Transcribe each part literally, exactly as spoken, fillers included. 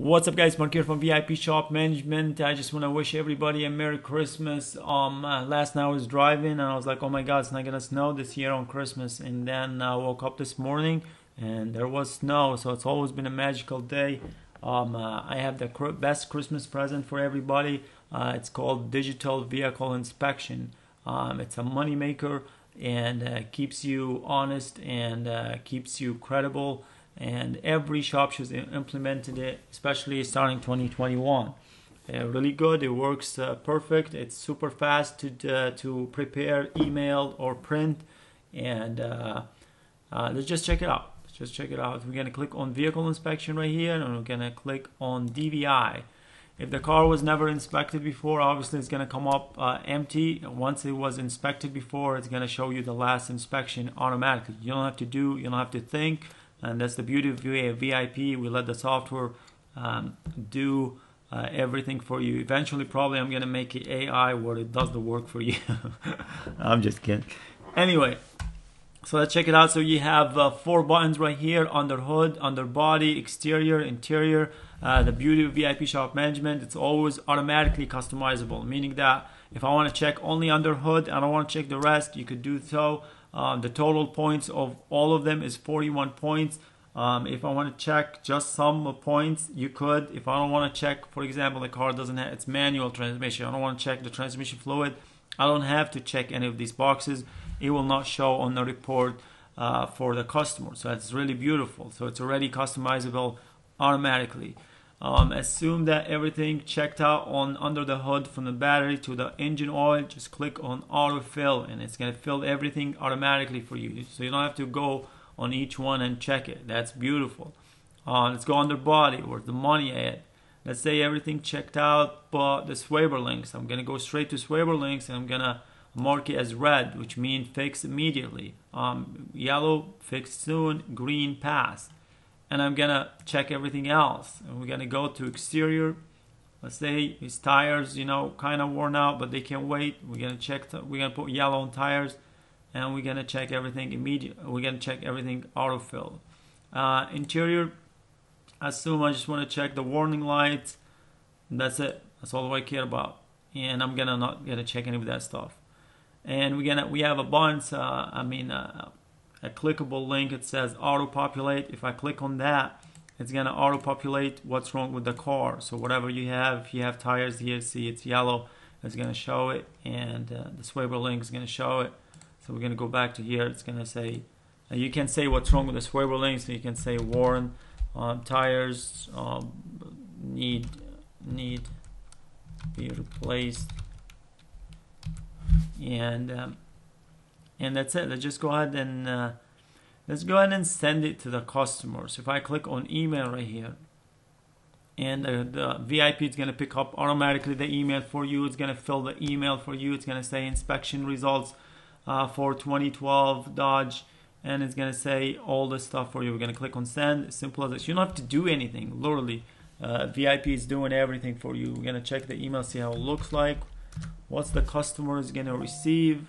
What's up guys, Mark here from V I P Shop Management. I just want to wish everybody a Merry Christmas. Um, uh, last night I was driving and I was like, oh my God, it's not gonna snow this year on Christmas. And then I woke up this morning and there was snow, so it's always been a magical day. Um, uh, I have the cr best Christmas present for everybody. Uh, it's called Digital Vehicle Inspection. Um, it's a money maker and uh, keeps you honest and uh, keeps you credible. And every shop has implemented it, especially starting twenty twenty-one. Uh, really good, it works uh, perfect. It's super fast to uh, to prepare, email or print. And uh, uh, let's just check it out. Let's just check it out. We're gonna click on vehicle inspection right here, and we're gonna click on D V I. If the car was never inspected before, obviously it's gonna come up uh, empty. Once it was inspected before, it's gonna show you the last inspection automatically. You don't have to do, you don't have to think. And that's the beauty of V I P. We let the software um, do uh, everything for you. Eventually, probably I'm gonna make it A I where it does the work for you. I'm just kidding. Anyway, so let's check it out. So you have uh, four buttons right here: under hood, under body, exterior, interior. Uh, the beauty of V I P Shop Management, it's always automatically customizable, meaning that if I want to check only under hood, I don't want to check the rest, you could do so. Um, the total points of all of them is forty-one points. Um, if I want to check just some points, you could. If I don't want to check, for example, the car doesn't have, it's manual transmission, I don't want to check the transmission fluid, I don't have to check any of these boxes. It will not show on the report uh, for the customer. So that's really beautiful. So it's already customizable automatically. Um, assume that everything checked out on under the hood, from the battery to the engine oil. Just click on auto fill and it's gonna fill everything automatically for you, so you don't have to go on each one and check it. That's beautiful. Uh, let's go under body, where the money at. Let's say everything checked out but the swaber links. I'm gonna go straight to swaber links and I'm gonna mark it as red, which means fix immediately. Um, yellow, fix soon. Green, pass. And I'm gonna check everything else. And we're gonna go to exterior. Let's say these tires, you know, kind of worn out, but they can wait. We're gonna check. We're gonna put yellow on tires, and we're gonna check everything immediately. We're gonna check everything autofill. Uh, interior. Assume I just want to check the warning lights. That's it. That's all I care about. And I'm gonna not gonna check any of that stuff. And we're gonna we have a bunch. Uh, I mean. Uh, A clickable link, it says auto populate. If I click on that, it's gonna auto populate what's wrong with the car. So whatever you have, if you have tires here, see it's yellow, it's gonna show it, and uh, the swaber link is gonna show it. So we're gonna go back to here. It's gonna say, uh, you can say what's wrong with the swaber link. So you can say worn um, tires um, need need be replaced, and. Um, And that's it. Let's just go ahead and uh, let's go ahead and send it to the customer. So if I click on email right here, and uh, the V I P is going to pick up automatically the email for you. It's going to fill the email for you. It's going to say inspection results uh, for twenty twelve Dodge, and it's going to say all the stuff for you. We're going to click on send. Simple as this. You don't have to do anything. Literally, uh, V I P is doing everything for you. We're going to check the email, see how it looks like, what's the customer is going to receive.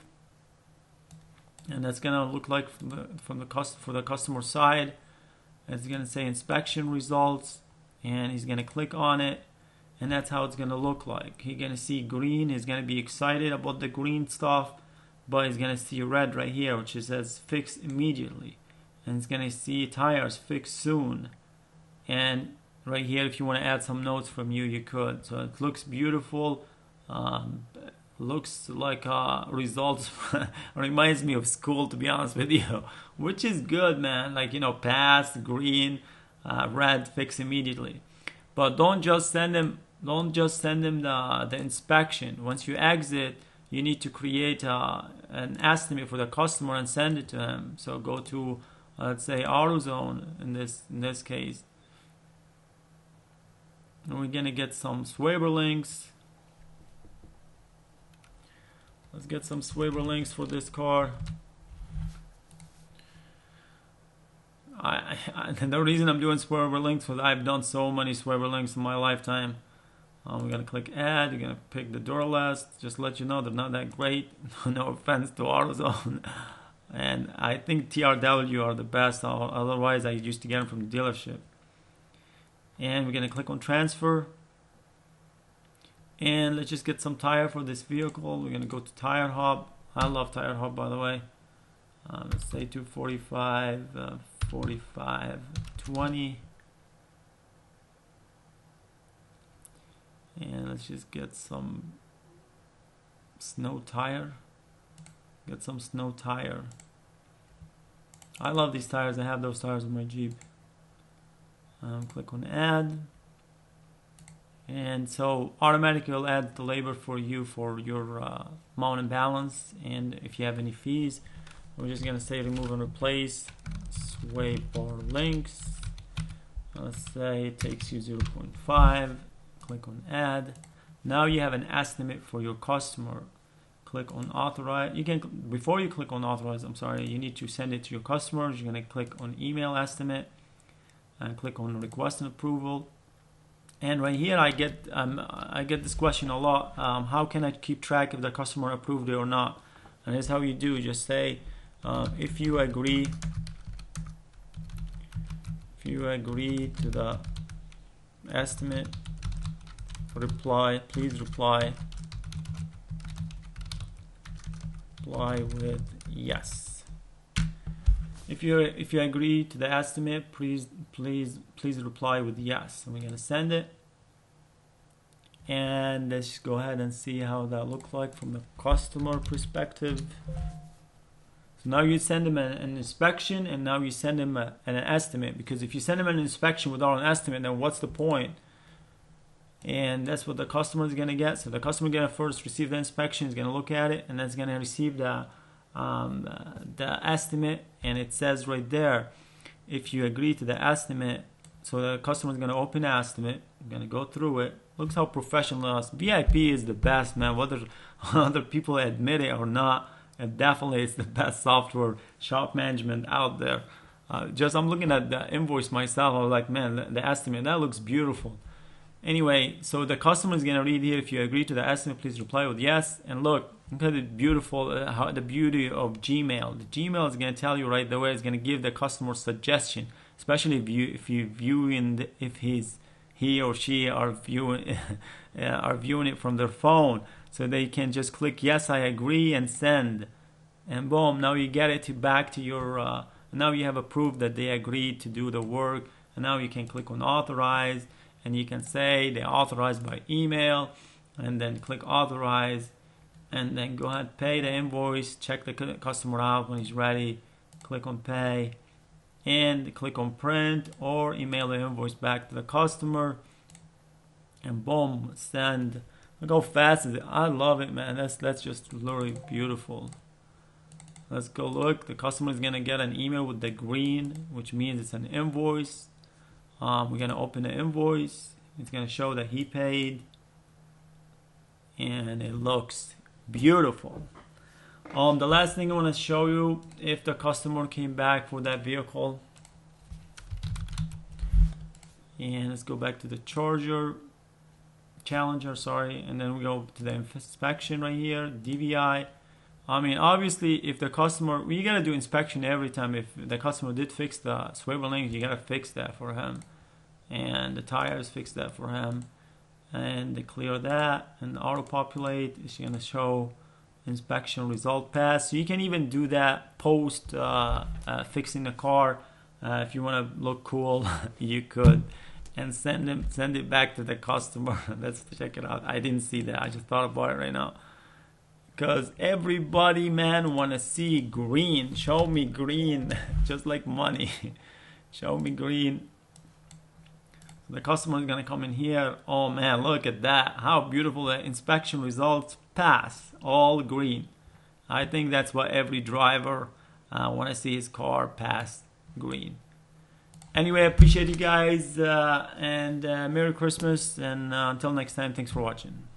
And that's gonna look like from the from the cost for the customer side. It's gonna say inspection results, and he's gonna click on it, and that's how it's gonna look like. He's gonna see green. He's gonna be excited about the green stuff, but he's gonna see red right here, which says fix immediately, and he's gonna see tires fix soon. And right here, if you want to add some notes from you, you could. So it looks beautiful. Um, Looks like uh, results reminds me of school, to be honest with you, which is good, man. Like, you know, pass, green, uh, red, fix immediately. But don't just send them. Don't just send them the the inspection. Once you exit, you need to create uh, an estimate for the customer and send it to him. So go to, uh, let's say, AutoZone in this in this case. And we're gonna get some swaber links. Let's get some swaber links for this car. I, I the reason I'm doing swaber links is I've done so many swaber links in my lifetime. Um, we're gonna click add. You're gonna pick the Duralast. Just to let you know, they're not that great. No offense to AutoZone. And I think T R W are the best. Otherwise, I used to get them from the dealership. and we're gonna click on transfer, and let's just get some tire for this vehicle. We're gonna go to Tire Hub. I love Tire Hub, by the way. Uh, let's say two forty-five, uh, forty-five, twenty, and let's just get some snow tire. Get some snow tire. I love these tires. I have those tires on my Jeep. Um, click on add, and so automatically it'll add the labor for you for your uh, amount and balance, and if you have any fees. We're just gonna say remove and replace swipe or links. Let's say it takes you zero point five. Click on add. Now you have an estimate for your customer. Click on authorize. You can, before you click on authorize, I'm sorry, you need to send it to your customers. You're gonna click on email estimate and click on request and approval. And right here, I get um, I get this question a lot. Um, how can I keep track if the customer approved it or not? And here's how you do. Just say uh, if you agree, if you agree to the estimate, reply. Please reply. Reply with yes. If you if you agree to the estimate, please please please reply with yes. And we're gonna send it. And let's just go ahead and see how that looks like from the customer perspective. So now you send them an, an inspection, and now you send them a, an estimate. Because if you send them an inspection without an estimate, then what's the point? And that's what the customer is gonna get. So the customer gonna first receive the inspection, is gonna look at it, and that's gonna receive the um, the estimate. And it says right there, if you agree to the estimate. So the customer is gonna open the estimate, gonna go through it. Looks how professional it is. V I P is the best, man. Whether other people admit it or not, it definitely is the best software shop management out there. Uh, just I'm looking at the invoice myself. I was like, man, the, the estimate, that looks beautiful. Anyway, so the customer is gonna read here, if you agree to the estimate, please reply with yes. And look, look at the beautiful, uh, how, the beauty of Gmail. The Gmail is gonna tell you right away. It's gonna give the customer suggestion, especially if you if you viewing the, if he's he or she are viewing are viewing it from their phone. So they can just click yes, I agree, and send. And boom, now you get it to back to your. Uh, now you have a proof that they agreed to do the work. And now you can click on authorize. And you can say they authorized by email, and then click authorize, and then go ahead, pay the invoice, check the customer out when he's ready, click on pay, and click on print or email the invoice back to the customer, and boom, send. Look how fast is it. I love it, man. That's that's just literally beautiful. Let's go look. The customer is gonna get an email with the green, which means it's an invoice. Um, we're going to open the invoice. It's going to show that he paid. And it looks beautiful. Um, the last thing I want to show you, if the customer came back for that vehicle. And let's go back to the Charger. Challenger, sorry. And then we go to the inspection right here. D V I. I mean, obviously, if the customer, we gotta do inspection every time. If the customer did fix the swivel links, you gotta fix that for him, and the tires, fix that for him, and they clear that, and auto populate. It's gonna show inspection result pass. So you can even do that post uh, uh, fixing the car. Uh, if you wanna look cool, you could, and send them send it back to the customer. Let's check it out. I didn't see that. I just thought about it right now. Because everybody, man, wanna see green. Show me green, just like money. Show me green. The customer is gonna come in here. Oh man, look at that! How beautiful the inspection results pass, all green. I think that's what every driver uh, wanna see his car pass green. Anyway, I appreciate you guys, uh, and uh, Merry Christmas, and uh, until next time, thanks for watching.